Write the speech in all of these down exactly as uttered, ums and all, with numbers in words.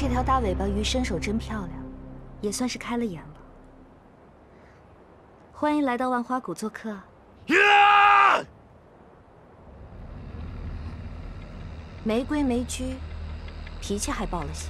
这条大尾巴鱼身手真漂亮，也算是开了眼了。欢迎来到万花谷做客。啊、没规没矩，脾气还暴了些。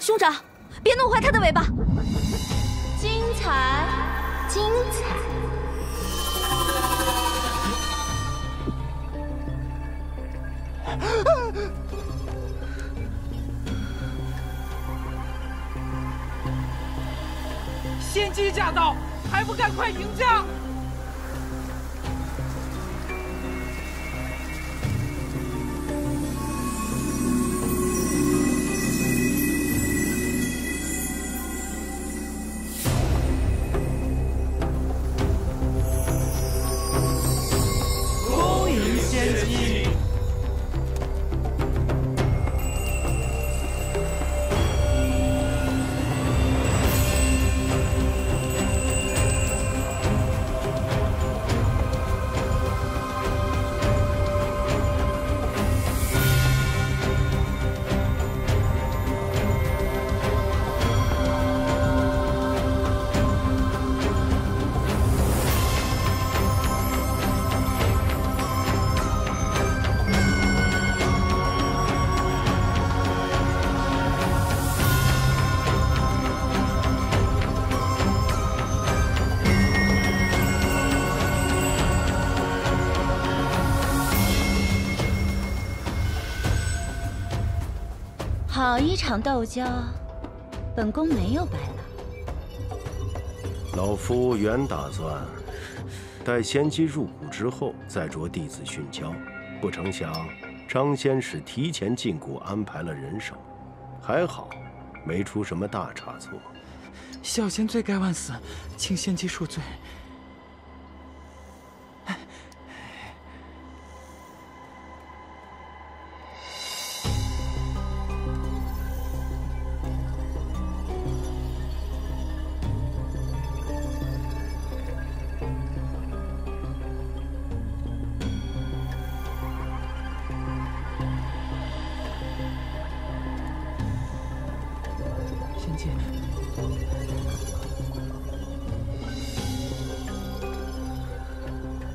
兄长，别弄坏它的尾巴！精彩，精彩！先机驾到，还不赶快迎驾！ 好一场斗交，本宫没有白来。老夫原打算待仙姬入谷之后再着弟子训教，不成想张仙使提前进谷安排了人手，还好没出什么大差错。小仙罪该万死，请仙姬恕罪。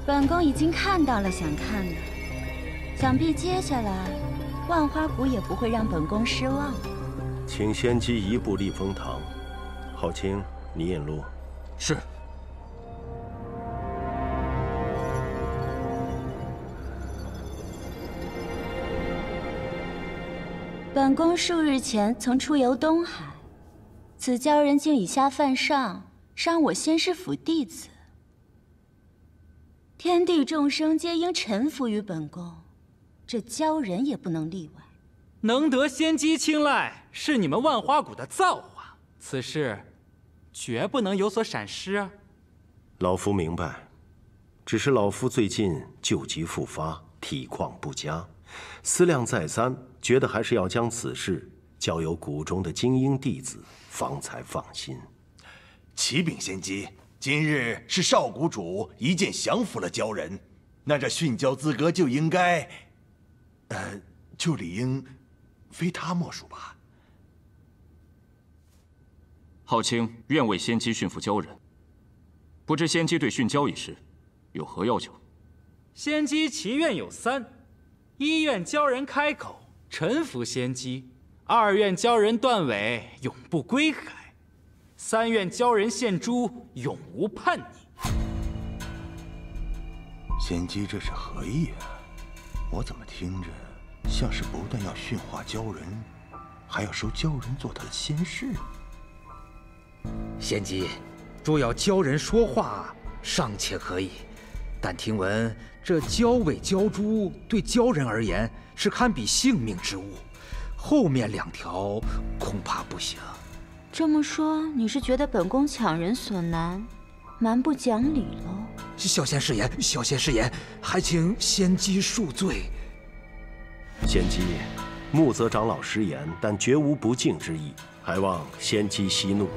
本宫已经看到了想看的，想必接下来万花谷也不会让本宫失望了。请仙姬移步立风堂，浩清，你引路。是。本宫数日前曾出游东海，此鲛人竟以下犯上，伤我仙师府弟子。 天地众生皆应臣服于本宫，这鲛人也不能例外。能得仙姬青睐，是你们万花谷的造化，此事绝不能有所闪失啊。老夫明白，只是老夫最近旧疾复发，体况不佳，思量再三，觉得还是要将此事交由谷中的精英弟子，方才放心。启禀贤姬，今日是少谷主一剑降服了鲛人，那这殉教资格就应该，呃，就理应非他莫属吧？浩卿愿为仙姬驯服鲛人，不知仙姬对驯鲛一事有何要求？仙姬其愿有三：一愿鲛人开口臣服仙姬；二愿鲛人断尾，永不归海。 三愿鲛人献珠，永无叛逆。贤姬这是何意啊？我怎么听着像是不但要驯化鲛人，还要收鲛人做他的仙士？贤姬，若要鲛人说话尚且可以，但听闻这鲛尾鲛珠对鲛人而言是堪比性命之物，后面两条恐怕不行。 这么说，你是觉得本宫强人所难，蛮不讲理喽？小仙失言，小仙失言，还请仙姬恕罪。仙姬，穆泽长老失言，但绝无不敬之意，还望仙姬息怒。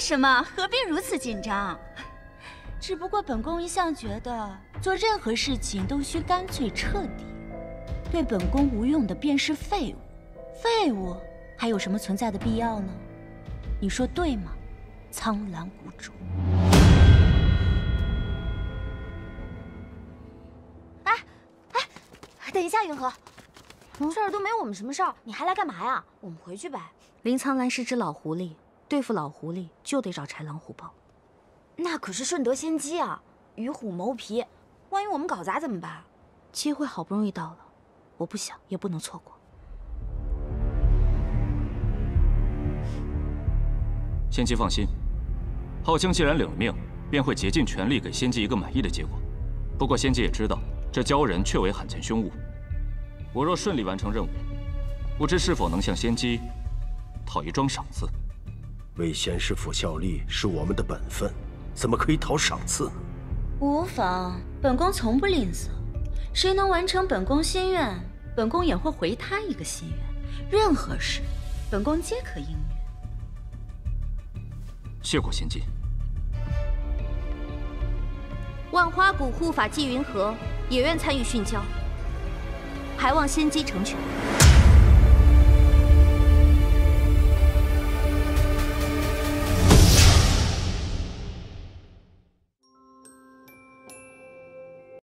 什么？何必如此紧张？只不过本宫一向觉得，做任何事情都需干脆彻底。对本宫无用的便是废物，废物还有什么存在的必要呢？你说对吗，苍兰谷主？哎哎，等一下，云禾，嗯、这儿都没我们什么事儿，你还来干嘛呀？我们回去呗。林苍兰是只老狐狸。 对付老狐狸就得找豺狼虎豹，那可是顺德仙姬啊！与虎谋皮，万一我们搞砸怎么办？机会好不容易到了，我不想也不能错过。仙姬放心，浩卿既然领了命，便会竭尽全力给仙姬一个满意的结果。不过仙姬也知道，这鲛人确为罕见凶物，我若顺利完成任务，不知是否能向仙姬讨一桩赏赐。 为仙师府效力是我们的本分，怎么可以讨赏赐呢？无妨，本宫从不吝啬。谁能完成本宫心愿，本宫也会回他一个心愿。任何事，本宫皆可应允。谢过仙姬。万花谷护法纪云禾也愿参与训教，还望仙姬成全。